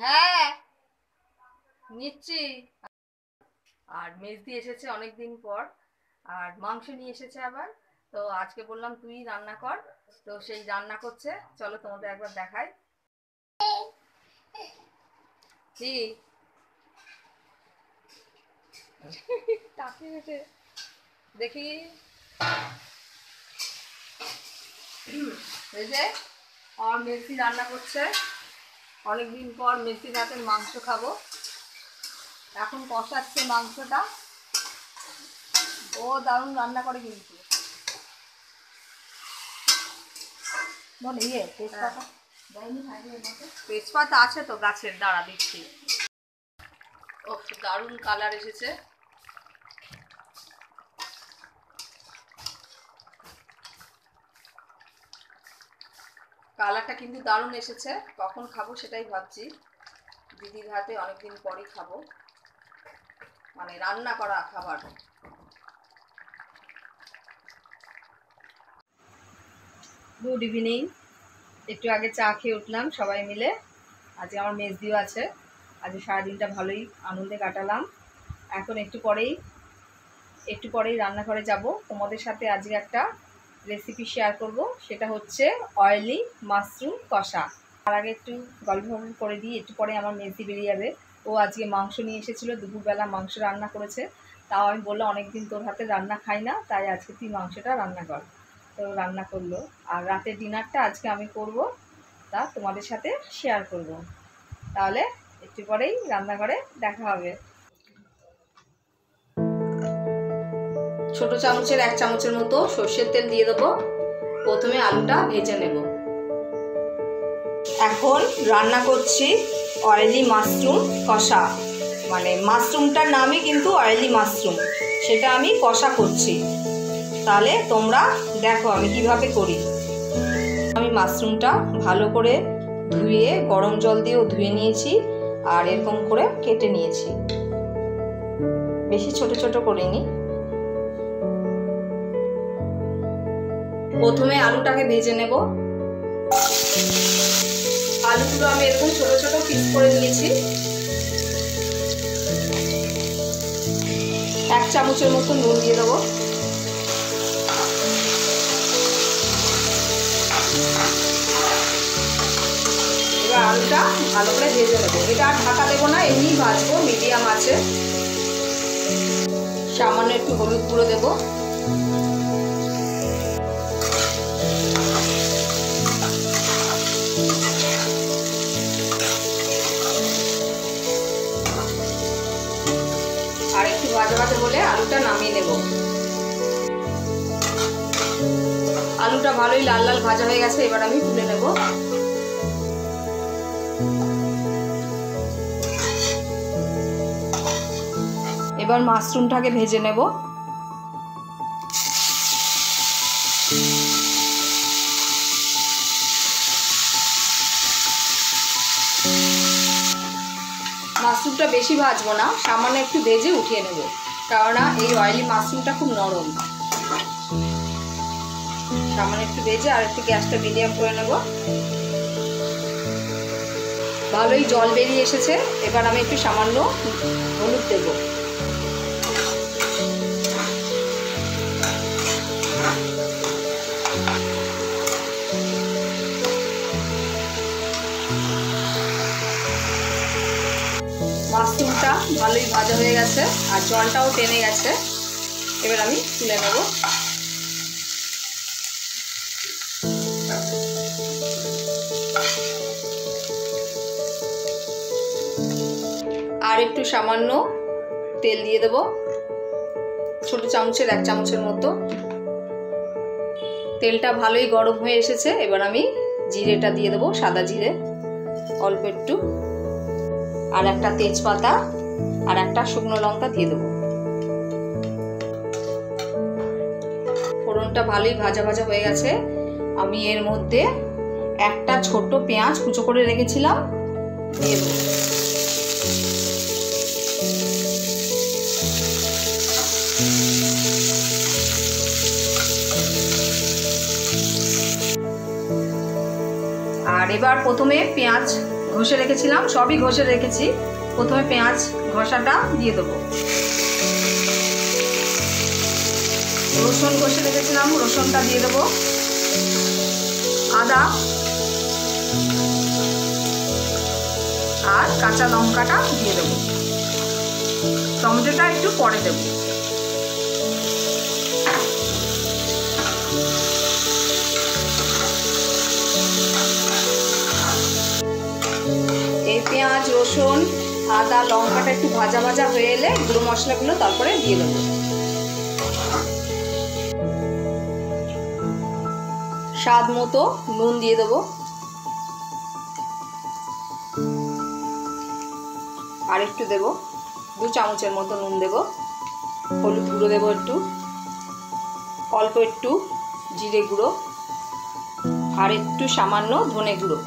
হ্যাঁ নিচ্ছি। আর মেজদি এসেছে অনেকদিন পর, আর মাংস নিয়ে এসেছে আবার। তো আজকে বললাম তুই রান্না কর, তো সেই রান্না করছে। চলো তোমাদের একবার দেখাই। জি দেখি আর মেসি রান্না করছে। অনেকদিন পর মেসির হাতের মাংস খাবো। এখন কষাচ্ছে মাংসটা, ও দারুণ রান্না করে কিন্তু। তেজপাতা আছে তো গাছের, দাঁড়া দিচ্ছি। ও দারুণ কালার এসেছে। কালারটা কিন্তু দারুণ এসেছে। কখন খাবো সেটাই ভাবছি। দিদির হাতে অনেকদিন পরই খাবো, মানে রান্না করা খাবার। Good evening. একটু আগে চা খেয়ে উঠলাম সবাই মিলে। আজকে আমার মেজদিও আছে। আজ সারাদিনটা ভালোই আনন্দে কাটালাম। এখন একটু পরেই রান্নাঘরে যাব। তোমাদের সাথে আজকে একটা রেসিপি শেয়ার করব, সেটা হচ্ছে অয়েলি মাশরুম কষা। আর আগে একটু গল্প করে দিই, একটু পরে আমার মেজদি বেরিয়ে যাবে। ও আজকে মাংস নিয়ে এসেছিলো, দুপুরবেলা মাংস রান্না করেছে। তাও আমি বললাম অনেকদিন তোর হাতে রান্না খাই না, তাই আজকে তুই মাংসটা রান্না কর। তো রান্না করলো। আর রাতের ডিনারটা আজকে আমি করব, তা তোমাদের সাথে শেয়ার করব। তাহলে একটু পরেই রান্নাঘরে দেখা হবে। ছোট চামচের 1 চামচের মতো সর্ষের তেল দিয়ে দেবো। প্রথমে আলুটা ভেজে নেব। এখন রান্না করছি অয়েলি মাশরুম কষা, মানে মাশরুমটার নামই কিন্তু অয়েলি মাশরুম। সেটা আমি কষা করছি, তাহলে তোমরা দেখো আমি কিভাবে করি। আমি মাশরুমটা ভালো করে ধুয়ে, গরম জল দিয়েও ধুয়ে নিয়েছি, আর এরকম করে কেটে নিয়েছি। বেশি ছোট ছোট করিনি। প্রথমে আলুটাকে ভেজে নেব। আলুগুলো আমি এরকম ছোট ছোট পিস করে নিয়েছি। 1 চামচের মতো নুন দিয়ে দেবো। এবার আলুটা ভালো করে ভেজে নেবো। এটা আর ঢাকা দেবো না, এমনি ভাজবো মিডিয়াম আছে। সামান্য একটু হলুদ গুঁড়ো দেবো। আর একটু ভাজা ভাজা বলে আলুটা নামিয়ে নেব। আলুটা ভালোই লাল লাল ভাজা হয়ে গেছে। এবার আমি তুলে নেব। এবার মাশরুমটাকে ভেজে নেব। মাশরুমটা বেশি ভাজবো না, সামান্য একটু ভেজে উঠিয়ে নেব, কারণ এই অয়েলি মাশরুমটা খুব নরম। সামান্য একটু ভেজে আর একটু গ্যাসটা মিডিয়াম করে নেব। ভালোই জল বেরিয়ে এসেছে। এবার আমি একটু সামান্য হলুদ দেব। মাশরুমটা ভালোই ভাজা হয়ে গেছে, আর জলটাও টেনে গেছে। এবার আমি তুলে নেব। আর একটু সামান্য তেল দিয়ে দেব, ছোট চামচের 1 চামচের মতো। তেলটা ভালোই গরম হয়ে এসেছে। এবার আমি জিরেটা দিয়ে দেব, সাদা জিরে অল্প একটু, আর একটা তেজপাতা আর একটা শুকনো লঙ্কা দিয়ে দেব। ফোড়নটা ভালোই ভাজা ভাজা হয়ে গেছে। আমি এর মধ্যে একটা ছোট পেঁয়াজ কুচো করে রেখেছিলাম দিয়ে দেব। আর এবার প্রথমে পেঁয়াজ ঘষে রেখেছিলাম সবই ঘষে রেখেছি। প্রথমে পেঁয়াজ ঘষাটা দিয়ে দেবো, রসুন ঘষে রেখেছিলাম রসুনটা দিয়ে দেবো, আদা আর কাঁচা লঙ্কাটা দিয়ে দেবো, টমেটোটা একটু পরে দেবো। এই পেঁয়াজ রসুন আদা লঙ্কাটা একটু ভাজা ভাজা হয়ে এলে গুঁড়ো মশলাগুলো তারপরে দিয়ে দেবো। স্বাদ মতো নুন দিয়ে দেবো আর একটু দেবো, 2 চামচের মতো নুন দেবো। হলুদ গুঁড়ো দেবো একটু, অল্প একটু জিরে গুঁড়ো আর একটু সামান্য ধনে গুঁড়ো।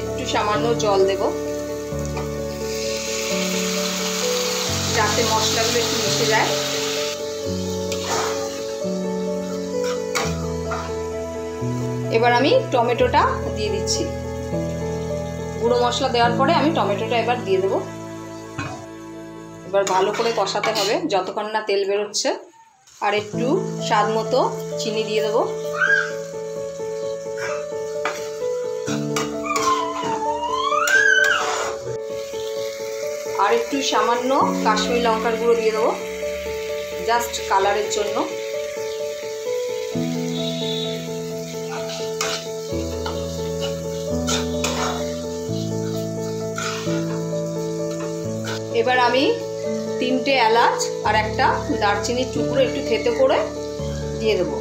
একটু সামান্য জল দেবো যাতে মশলাগুলো একটু মিশে যায়। এবার আমি টমেটোটা দিয়ে দিচ্ছি, গুঁড়ো মশলা দেওয়ার পরে আমি টমেটোটা এবার দিয়ে দেবো। এবার ভালো করে কষাতে হবে যতক্ষণ না তেল বেরোচ্ছে। আর একটু স্বাদ মতো চিনি দিয়ে দেবো, আর একটু সামান্য কাশ্মীরি লঙ্কার গুঁড়ো দিয়ে দেবো জাস্ট কালারের জন্য। এবার আমি 3টে এলাচ আর একটা দারচিনির টুকরো একটু থেতো করে দিয়ে দেবো।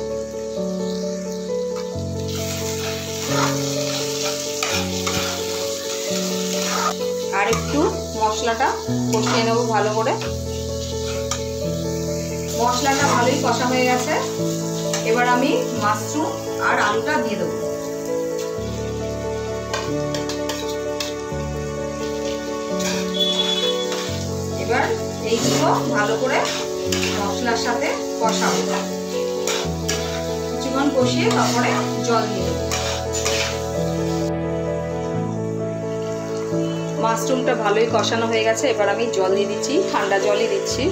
আর একটু মশলাটা কষিয়ে নেবো ভালো করে। মশলাটা ভালোই কষা হয়ে গেছে। এবার আমি মাশরুম আর আলুটা দিয়ে দেবো। এবার এইগুলো ভালো করে মশলার সাথে কষাবো, কিছুক্ষণ কষিয়ে তারপরে জল দিয়ে দেবো। মাশরুমটা ভালোই কষানো হয়ে গেছে। এবার আমি জল দিয়ে দিচ্ছি, ঠান্ডা জলই দিচ্ছি।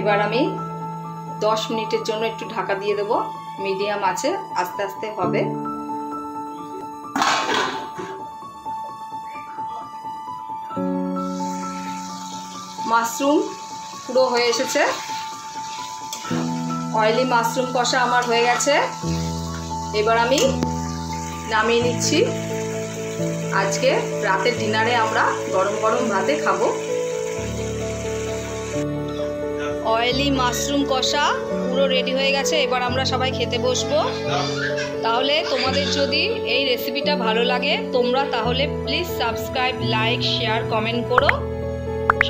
এবার আমি 10 মিনিটের জন্য একটু ঢাকা দিয়ে দেবো, মিডিয়াম আছে, আস্তে আস্তে হবে। মাশরুম পুরো হয়ে এসেছে, অয়েলি মাশরুম কষা আমার হয়ে গেছে। এবার আমি নামিয়ে নিচ্ছি। আজকে রাতের ডিনারে আমরা গরম গরম ভাতে খাবো। অয়েলি মাশরুম কষা পুরো রেডি হয়ে গেছে। এবার আমরা সবাই খেতে বসবো। তাহলে তোমাদের যদি এই রেসিপিটা ভালো লাগে তোমরা তাহলে please subscribe, like, share, comment করো।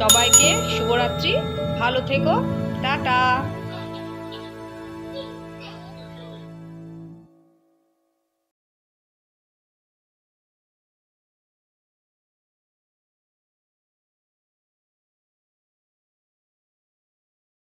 সবাইকে শুভরাত্রি, ভালো থেকো, টাটা।